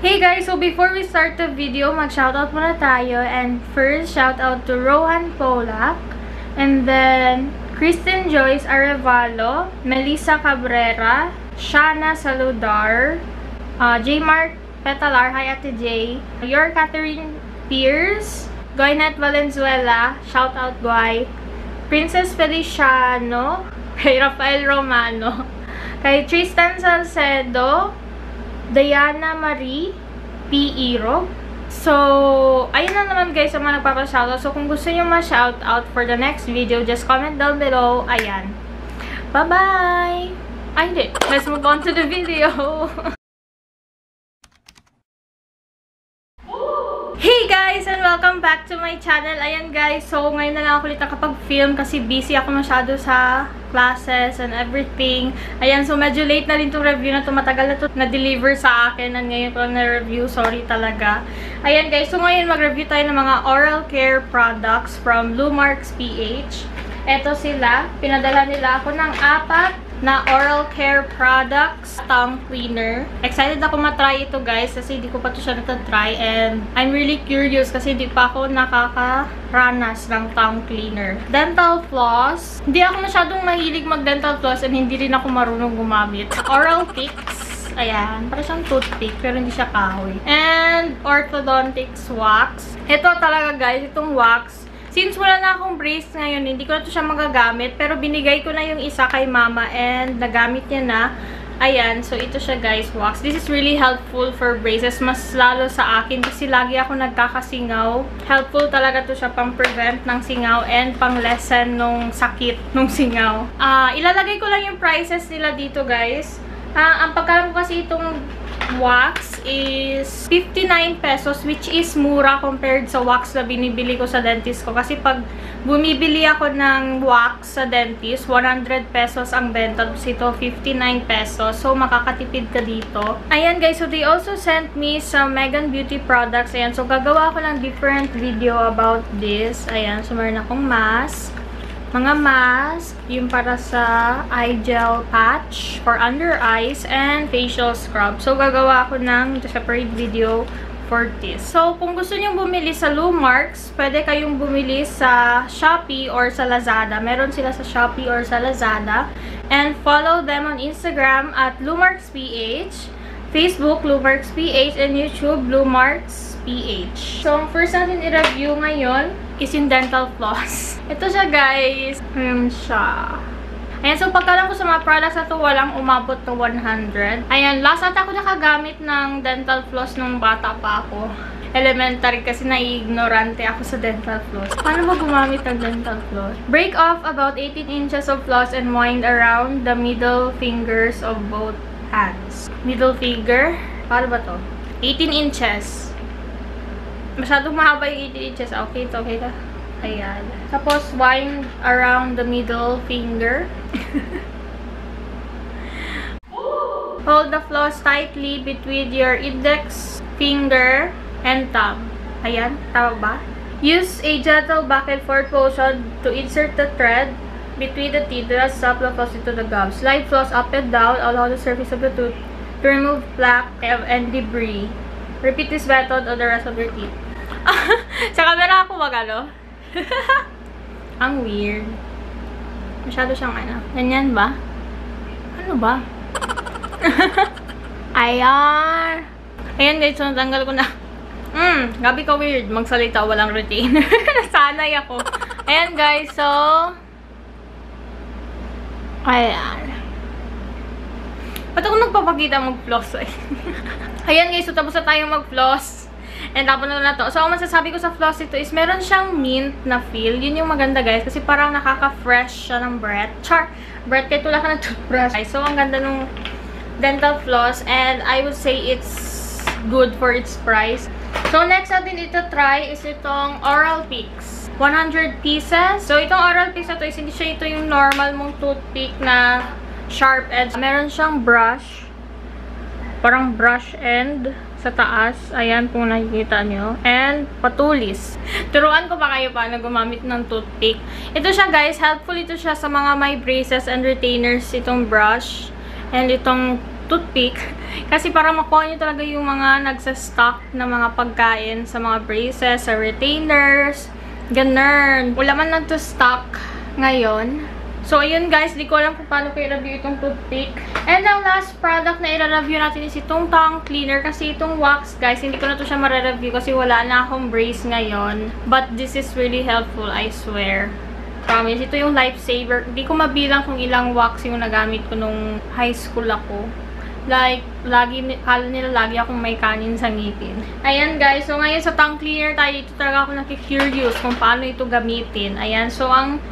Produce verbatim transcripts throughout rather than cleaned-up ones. Hey guys! So before we start the video, mag-shoutout muna tayo. And first, shoutout to Rohan Polak. And then, Kristen Joyce Arevalo, Melissa Cabrera, Shana Saludar, uh, J Mark Petalar, hi Ate J, your Catherine Pierce, Goynet Valenzuela, shoutout Goy, Princess Feliciano, kay Rafael Romano, kay Tristan Salcedo, Diana Marie P. Erog. So, ayun na naman guys ang mga nagpapashoutout. So, kung gusto nyo ma-shoutout for the next video, just comment down below. Ayan. Bye-bye! Ay, hindi. Let's move on to the video. Hey guys! And welcome back to my channel. Ayan guys. So, ngayon na lang ako ulit nakapag-film kasi busy ako masyado sa classes and everything. Ayan, so medyo late na rin itong review na ito. Matagal na ito na-deliver sa akin and ngayon ko lang na-review. Sorry talaga. Ayan guys, so ngayon mag-review tayo ng mga oral care products from Lummarx P H. Eto sila. Pinadala nila ako ng apat na oral care products tongue cleaner. Excited ako matry ito guys kasi hindi ko pa ito siya natatry and I'm really curious kasi hindi pa ako nakakaranas ng tongue cleaner. Dental floss. Hindi ako masyadong mahilig mag-dental floss and hindi rin ako marunong gumamit. Oral picks. Ayan. Para siyang toothpick pero hindi siya kahoy. And orthodontics wax. Ito talaga guys, itong wax. Since wala na akong brace ngayon, hindi ko na ito siya magagamit. Pero binigay ko na yung isa kay mama and nagamit niya na. Ayan, so ito siya guys, wax. This is really helpful for braces. Mas lalo sa akin kasi lagi ako nagkakasingaw. Helpful talaga to siya pang prevent ng singaw and pang lessen nung sakit nung singaw. Uh, ilalagay ko lang yung prices nila dito guys. Uh, ang pagkalam ko kasi itong wax is fifty-nine pesos which is mura compared sa wax na binibili ko sa dentist ko kasi pag bumibili ako ng wax sa dentist, one hundred pesos ang benta, ito fifty-nine pesos, so makakatipid ka dito. Ayan guys, so they also sent me some Megan Beauty products. Ayan, so gagawa ko ng different video about this. Ayan, so meron akong mask, mga mask, yung para sa eye gel patch for under eyes and facial scrub. So, gagawa ako ng separate video for this. So, kung gusto nyo bumili sa Lummarx, pwede kayong bumili sa Shopee or sa Lazada. Meron sila sa Shopee or sa Lazada. And follow them on Instagram at Lummarx P H, Facebook Lummarx P H, and YouTube Lummarx P H. So, ang first natin i-review ngayon is in dental floss. Ito siya, guys. Ayan siya. Ayan, so pagkalam ko sa mga products na to, walang umabot ng one hundred. Ayan, last at ako nakagamit ng dental floss nung bata pa ako. Elementary kasi nai-ignorante ako sa dental floss. Paano ba gumamit ng dental floss? Break off about eighteen inches of floss and wind around the middle fingers of both hands. Middle finger? Paano ba to? eighteen inches. Masyadong mahaba yung eighteen inches. Okay, it's okay ka. Ayan. Tapos, wind around the middle finger. Hold the floss tightly between your index finger and thumb. Ayan, tama ba? Use a gentle back and forth motion to insert the thread between the teeth and stop the floss into the gum. Slide floss up and down along the surface of the tooth to remove plaque and debris. Repeat this method on the rest of your teeth. Sa camera ako magalo. Ang weird. Masyado siyang ano. Ganyan ba? Ano ba? Ayan. Ayan guys, so natanggal ko na. Hmm, gabi ka weird. Magsalita, walang routine. Nasanay ako. Ayan guys, so... Ayan. Ba't ako nagpapakita mag-floss eh? Ayan guys, so tapos na tayo mag-floss. And tapos na na to. So, ang masasabi ko sa floss ito is meron siyang mint na feel. Yun yung maganda guys. Kasi parang nakaka-fresh siya ng breath. Char! Breath kayo tula ka ng toothbrush. So, ang ganda nung dental floss. And I would say it's good for its price. So, next natin ito try is itong Oral Picks. one hundred pieces. So, itong Oral Picks na to is hindi siya ito yung normal mong toothpick na sharp edge. Meron siyang brush. Parang brush end sa taas. Ayan, kung nakikita nyo. And patulis. Turuan ko pa kayo paano gumamit ng toothpick. Ito siya guys. Helpful ito siya sa mga may braces and retainers. Itong brush. And itong toothpick. Kasi para makuha nyo talaga yung mga nagsastock na mga pagkain sa mga braces, sa retainers, ganun. Wala man nagsastock ngayon. So, ayun guys, di ko alam kung paano ko i-review itong toothpick. And ang last product na i-review natin is itong tongue cleaner. Kasi itong wax, guys, hindi ko na ito siya mare-review kasi wala na akong brace ngayon. But this is really helpful, I swear. Promise, ito yung lifesaver. Hindi ko mabilang kung ilang wax yung nagamit ko nung high school ako. Like, lagi, kala nila lagi akong may kanin sa ngipin. Ayan guys, so ngayon sa tongue cleaner tayo, ito talaga ako naki-curious kung paano ito gamitin. Ayan, so ang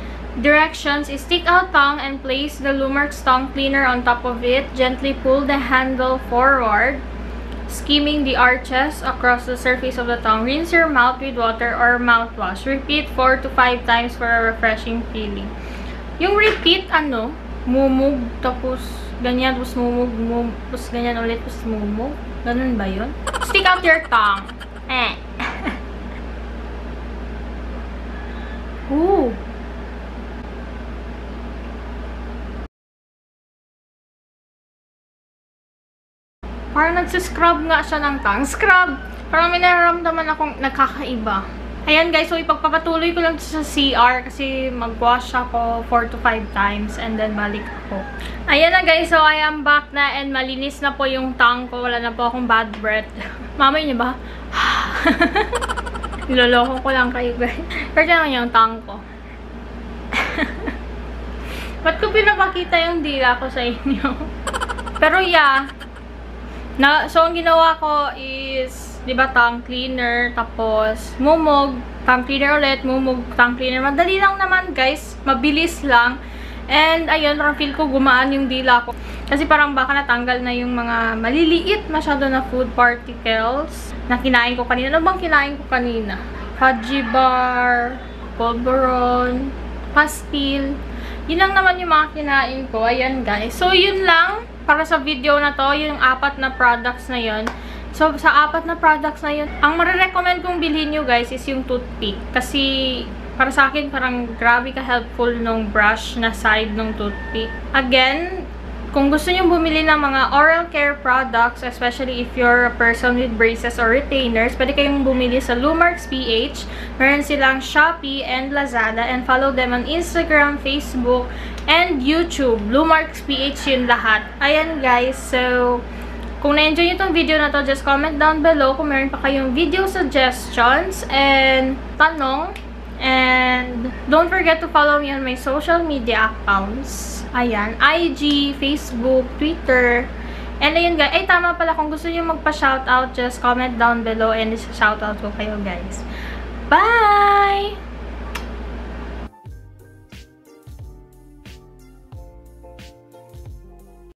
directions is stick out tongue and place the Lummarx tongue cleaner on top of it. Gently pull the handle forward, skimming the arches across the surface of the tongue. Rinse your mouth with water or mouthwash. Repeat four to five times for a refreshing feeling. Yung repeat, ano, mumug, tapos ganyan, tapos mumug, mumug, tapos ganyan ulit, tapos mumug. Ganun ba yun? Stick out your tongue. Eh. Ooh. Parang nagsiscrub nga siya ng tongue. Scrub! Parang may nararamdaman akong nagkakaiba. Ayan guys, so ipagpapatuloy ko lang sa C R kasi mag-wash ako four to five times and then balik ako. Ayan na guys, so I am back na and malinis na po yung tongue ko. Wala na po akong bad breath. Mamay niya ba? Niloloko ko lang kayo guys. Pero naman yung tongue ko. Ba't ko pinapakita yung dila ko sa inyo? Pero yeah. Na, so, ang ginawa ko is, di ba, tongue cleaner, tapos mumog, tongue cleaner ulit, mumog, tongue cleaner. Madali lang naman, guys. Mabilis lang. And, ayun, parang feel ko gumaan yung dila ko. Kasi parang baka natanggal na yung mga maliliit masyado na food particles na kinain ko kanina. Ano bang kinain ko kanina? Haji bar, polvoron, pastil. Yun lang naman yung mga kinain ko. Ayan, guys. So, yun lang. Para sa video na to, yung apat na products na yun. So, sa apat na products na yun, ang marirecommend kong bilhin nyo guys is yung toothpick. Kasi, para sa akin, parang grabe ka-helpful nung brush na side ng toothpick. Again, kung gusto nyo bumili ng mga oral care products, especially if you're a person with braces or retainers, pwede kayong bumili sa Lummarx P H. Meron silang Shopee and Lazada. And follow them on Instagram, Facebook, and YouTube. Lummarx P H yun lahat. Ayan guys, so kung na-enjoy nyo itong video na to, just comment down below kung meron pa kayong video suggestions and tanong. And don't forget to follow me on my social media accounts. Ayan, I G, Facebook, Twitter. And ayun guys, ay tama pala, kung gusto nyo magpa-shoutout, just comment down below and shoutout ko kayo guys. Bye!